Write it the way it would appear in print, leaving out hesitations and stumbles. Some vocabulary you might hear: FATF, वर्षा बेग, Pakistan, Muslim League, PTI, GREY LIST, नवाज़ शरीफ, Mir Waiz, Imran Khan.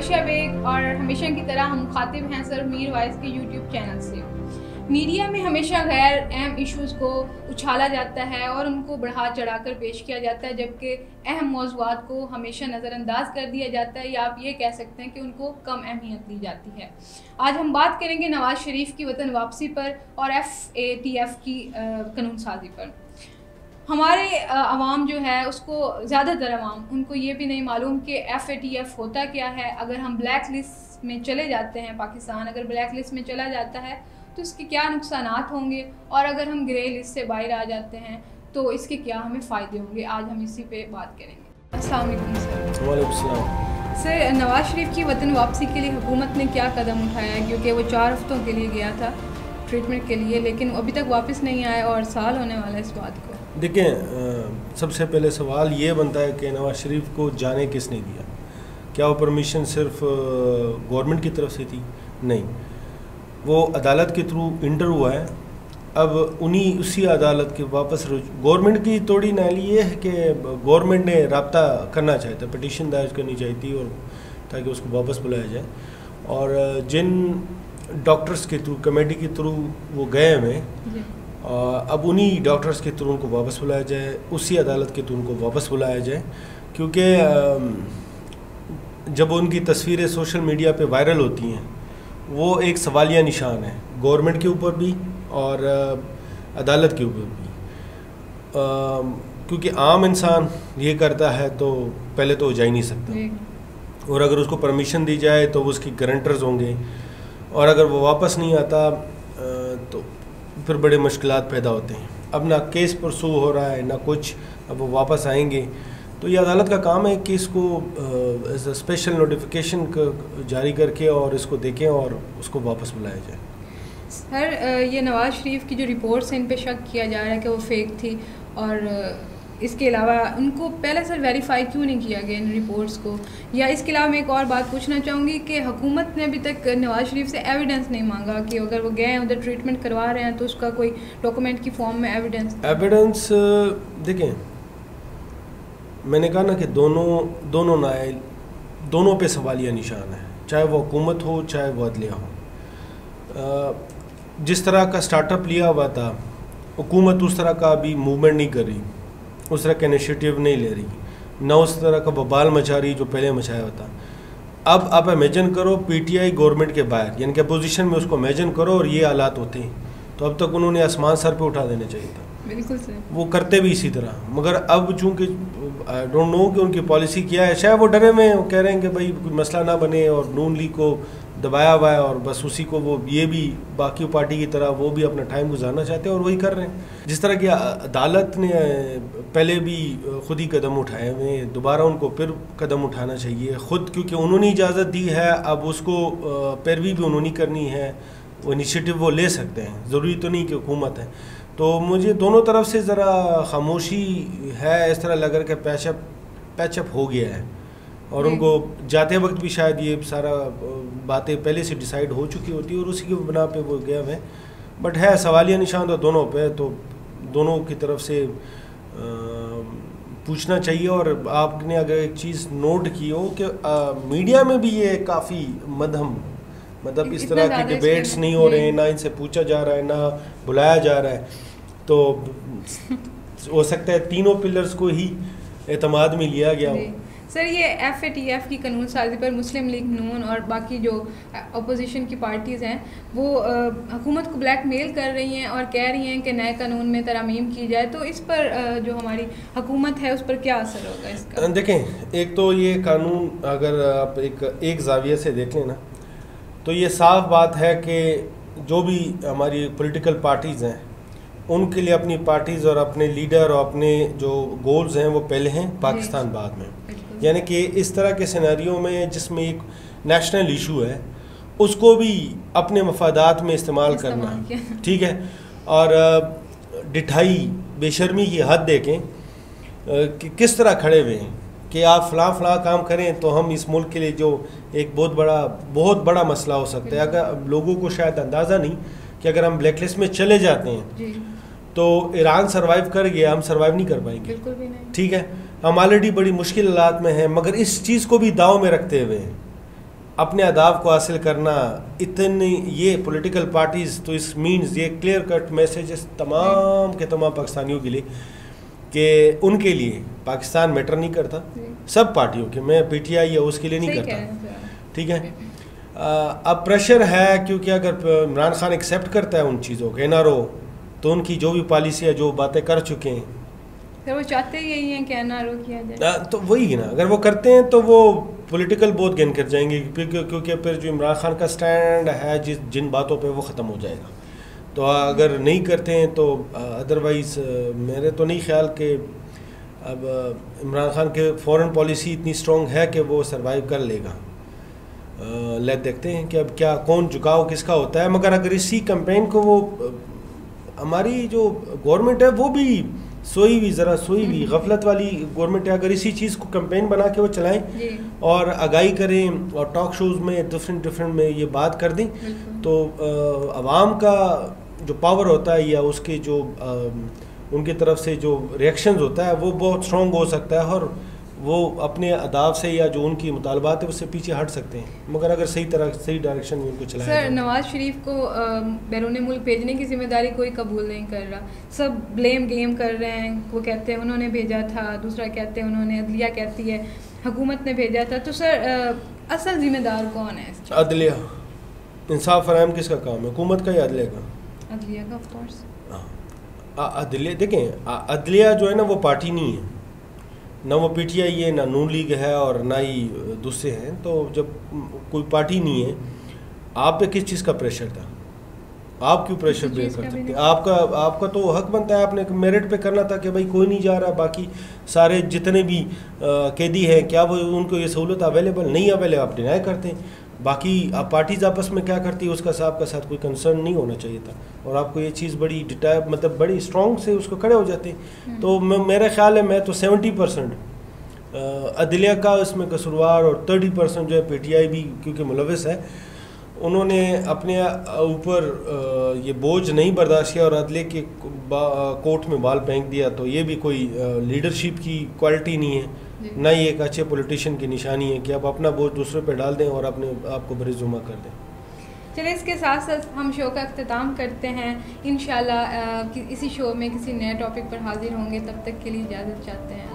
वर्षा बेग और हमेशा की तरह हम मुखातिब हैं सर मीर वाइज के यूट्यूब चैनल से। मीडिया में हमेशा गैर अहम इश्यूज़ को उछाला जाता है और उनको बढ़ा चढ़ाकर पेश किया जाता है, जबकि अहम मौज़ूआत को हमेशा नज़रअंदाज कर दिया जाता है या आप ये कह सकते हैं कि उनको कम अहमियत दी जाती है। आज हम बात करेंगे नवाज़ शरीफ की वतन वापसी पर और FATF की कानून साजी पर। हमारे आवाम जो है उसको ज़्यादातर आवाम उनको ये भी नहीं मालूम कि FATF होता क्या है। अगर हम ब्लैक लिस्ट में चले जाते हैं, पाकिस्तान अगर ब्लैक लिस्ट में चला जाता है तो इसके क्या नुकसानात होंगे, और अगर हम ग्रे लिस्ट से बाहर आ जाते हैं तो इसके क्या हमें फ़ायदे होंगे। आज हम इसी पे बात करेंगे। अस्सलाम वालेकुम सर। सर, नवाज़ शरीफ की वतन वापसी के लिए हुकूमत ने क्या कदम उठाया है, क्योंकि वो 4 हफ्तों के लिए गया था ट्रीटमेंट के लिए लेकिन अभी तक वापस नहीं आया और साल होने वाला है इस बात को। देखें, सबसे पहले सवाल ये बनता है कि नवाज़ शरीफ को जाने किसने दिया? क्या वो परमिशन सिर्फ गवर्नमेंट की तरफ से थी? नहीं, वो अदालत के थ्रू इंटर हुआ है। अब उन्हीं उसी अदालत के वापस गवर्नमेंट की तोड़ी नाली ये है कि गवर्नमेंट ने रब्ता करना चाहता, पटिशन दायर करनी चाहती और ताकि उसको वापस बुलाया जाए। और जिन डॉक्टर्स के थ्रू कमेटी के थ्रू वो गए हुए, अब उन्हीं डॉक्टर्स के थ्रू उनको वापस बुलाया जाए, उसी अदालत के थ्रू उनको वापस बुलाया जाए। क्योंकि जब उनकी तस्वीरें सोशल मीडिया पे वायरल होती हैं वो एक सवालिया निशान है गवर्नमेंट के ऊपर भी और अदालत के ऊपर भी। क्योंकि आम इंसान ये करता है तो पहले तो वो जा ही नहीं सकता, और अगर उसको परमिशन दी जाए तो वो उसकी गारंटर्स होंगे, और अगर वो वापस नहीं आता तो फिर बड़े मुश्किलात पैदा होते हैं। अब ना केस परसू हो रहा है ना कुछ, अब वो वापस आएंगे तो ये अदालत का काम है कि इसको स्पेशल नोटिफिकेशन जारी करके और इसको देखें और उसको वापस बुलाया जाए। सर, ये नवाज़ शरीफ की जो रिपोर्ट्स हैं इन पे शक किया जा रहा है कि वो फेक थी, और इसके अलावा उनको पहले से वेरीफाई क्यों नहीं किया गया इन रिपोर्ट्स को? या इसके अलावा मैं एक और बात पूछना चाहूँगी कि हुकूमत ने अभी तक नवाज़ शरीफ से एविडेंस नहीं मांगा कि अगर वो गए हैं उधर ट्रीटमेंट करवा रहे हैं तो उसका कोई डॉक्यूमेंट की फॉर्म में एविडेंस। देखें, मैंने कहा ना कि दोनों पे सवालिया निशान है, चाहे वो हुकूमत हो चाहे वो अदलिया हो। जिस तरह का स्टार्टअप लिया हुआ था हुकूमत उस तरह का अभी मूवमेंट नहीं कर रही, उस तरह का इनिशिएटिव नहीं ले रही, ना उस तरह का बबाल मचा रही जो पहले मचाया होता। अब आप इमेजिन करो PTI गवर्नमेंट के बाहर, यानी कि अपोजिशन में, उसको इमेजिन करो और ये हालात होते हैं तो अब तक उन्होंने आसमान सर पे उठा देना चाहिए था। बिल्कुल सर, वो करते भी इसी तरह। मगर अब चूँकि आई डोंट नो कि उनकी पॉलिसी क्या है, शायद वो डरे हुए हैं, वो कह रहे हैं कि भाई कोई मसला ना बने, और नून लीग को दबाया हुआ है और बस उसी को वो ये भी बाकी पार्टी की तरह वो भी अपना टाइम गुजारना चाहते हैं और वही कर रहे हैं। जिस तरह की अदालत ने पहले भी खुद ही कदम उठाए हुए हैं, दोबारा उनको फिर कदम उठाना चाहिए खुद, क्योंकि उन्होंने इजाज़त दी है, अब उसको पैरवी भी उन्होंने करनी है, वो इनिशिएटिव वो ले सकते हैं, ज़रूरी तो नहीं कि हुकूमत है। तो मुझे दोनों तरफ से ज़रा खामोशी है, इस तरह लग रहा है कि पैचअप हो गया है, और उनको जाते वक्त भी शायद ये सारा बातें पहले से डिसाइड हो चुकी होती है और उसी के बना पे वो गया है। बट है सवालिया निशान तो दोनों पे, तो दोनों की तरफ से पूछना चाहिए। और आपने अगर एक चीज़ नोट की हो कि मीडिया में भी ये काफ़ी मध्यम, मतलब इस तरह की डिबेट्स नहीं हो रहे हैं, ना इनसे पूछा जा रहा है ना बुलाया जा रहा है, तो हो सकता है तीनों पिलर्स को ही एतमाद में लिया गया हो। सर, ये FATF की कानून साजी पर मुस्लिम लीग नून और बाकी जो अपोजिशन की पार्टीज़ हैं वो हुकूमत को ब्लैकमेल कर रही हैं और कह रही हैं कि नए कानून में तरमीम की जाए, तो इस पर जो हमारी हुकूमत है उस पर क्या असर होगा इसका? देखें, एक तो ये कानून अगर आप एक जाविये से देख लें ना, तो ये साफ बात है कि जो भी हमारी पॉलिटिकल पार्टीज़ हैं उनके लिए अपनी पार्टीज़ और अपने लीडर और अपने जो गोल्स हैं वो पहले हैं, पाकिस्तान बाद में। यानी कि इस तरह के सिनेरियो में जिसमें एक नेशनल इशू है उसको भी अपने मफादात में इस्तेमाल करना, ठीक है, और डिठाई बेशर्मी की हद देखें कि किस तरह खड़े हुए हैं कि आप फलां काम करें तो हम इस मुल्क के लिए जो एक बहुत बड़ा मसला हो सकता है। अगर लोगों को शायद अंदाज़ा नहीं कि अगर हम ब्लैक लिस्ट में चले जाते हैं तो ईरान सर्वाइव कर गया, हम सर्वाइव नहीं कर पाएंगे, बिल्कुल भी नहीं, ठीक है। हम ऑलरेडी बड़ी मुश्किल हालात में हैं, मगर इस चीज़ को भी दाव में रखते हुए हैं अपने अहदाफ को हासिल करना, इतनी ये पॉलिटिकल पार्टीज़ तो इस मीन्स ये क्लियर कट मैसेजेस तमाम के तमाम पाकिस्तानियों के लिए कि उनके लिए पाकिस्तान मैटर नहीं करता, सब पार्टियों के, मैं पीटीआई या उसके लिए नहीं करता, ठीक है। अब प्रेशर है क्योंकि अगर इमरान खान एक्सेप्ट करता है उन चीज़ों के एनआरओ, तो उनकी जो भी पॉलिसी है, जो बातें कर चुके हैं, तो वो चाहते यही हैं कि एनआरओ किया जाए, तो वही है ना, अगर वो करते हैं तो वो पॉलिटिकल बहुत गेन कर जाएंगे, क्योंकि फिर जो इमरान खान का स्टैंड है जिन बातों पे वो ख़त्म हो जाएगा। तो अगर नहीं करते हैं तो अदरवाइज़ मेरे तो नहीं ख्याल कि अब इमरान खान के फॉरेन पॉलिसी इतनी स्ट्रॉन्ग है कि वो सर्वाइव कर लेगा। ले देखते हैं कि अब क्या कौन झुकाव किसका होता है, मगर अगर इसी कंपेन को वो हमारी जो गवर्नमेंट है वो भी सोई हुई गफलत वाली गवर्नमेंट है, अगर इसी चीज़ को कैंपेन बना के वो चलाएं और आगाही करें और टॉक शोज़ में डिफरेंट में ये बात कर दें, तो आवाम का जो पावर होता है या उसके जो उनकी तरफ से जो रिएक्शन होता है वो बहुत स्ट्रॉन्ग हो सकता है और वो अपने अदाव से या जो उनकी मुतालबात है उससे पीछे हट सकते हैं, मगर अगर सही डायरेक्शन में उनको चलाया जाए। सर, नवाज़ शरीफ को बैरून मुल्क भेजने की जिम्मेदारी कोई कबूल नहीं कर रहा, सब ब्लेम गेम कर रहे हैं, वो कहते हैं उन्होंने भेजा था, दूसरा कहते हैं उन्होंने, अदलिया कहती है हुकूमत ने भेजा था, तो सर असल जिम्मेदार कौन है? अदलिया, इंसाफ फराहम किसका काम है, हुकूमत का या अदलिया का? अदलिया का, ऑफ कोर्स। अदलिया देखें, अदलिया जो है ना वो पार्टी नहीं है, ना वो पीटीआई है, ना नून लीग है और ना ही दूसरे हैं, तो जब कोई पार्टी नहीं है, आप पे किस चीज़ का प्रेशर था, आप क्यों प्रेशर बेयर कर सकते हैं? आपका तो हक बनता है, आपने मेरिट पे करना था कि भाई कोई नहीं जा रहा, बाकी सारे जितने भी कैदी हैं क्या वो उनको ये सहूलत अवेलेबल नहीं, अवेलेबल आप डिनाई करते हैं, बाकी आप पार्टीज आपस में क्या करती है उसका आपका साथ कोई कंसर्न नहीं होना चाहिए था, और आपको ये चीज़ बड़ी डिटाइल मतलब बड़ी स्ट्रॉन्ग से उसको खड़े हो जाते हैं। तो मेरा ख्याल है, मैं तो 70% अदलिया का इसमें कसूरवार और 30% जो है पीटीआई भी क्योंकि मुलविस है, उन्होंने अपने ऊपर ये बोझ नहीं बर्दाश्त किया और अदले के कोर्ट में बाल फेंक दिया, तो ये भी कोई लीडरशिप की क्वालिटी नहीं है, ना ही एक अच्छे पॉलिटिशियन की निशानी है कि आप अपना बोझ दूसरे पे डाल दें और अपने आप को बरेजुमा कर दें। चलिए, इसके साथ साथ हम शो का अख्तिताम करते हैं, इंशाल्लाह इसी शो में किसी नए टॉपिक पर हाजिर होंगे, तब तक के लिए इजाज़त चाहते हैं।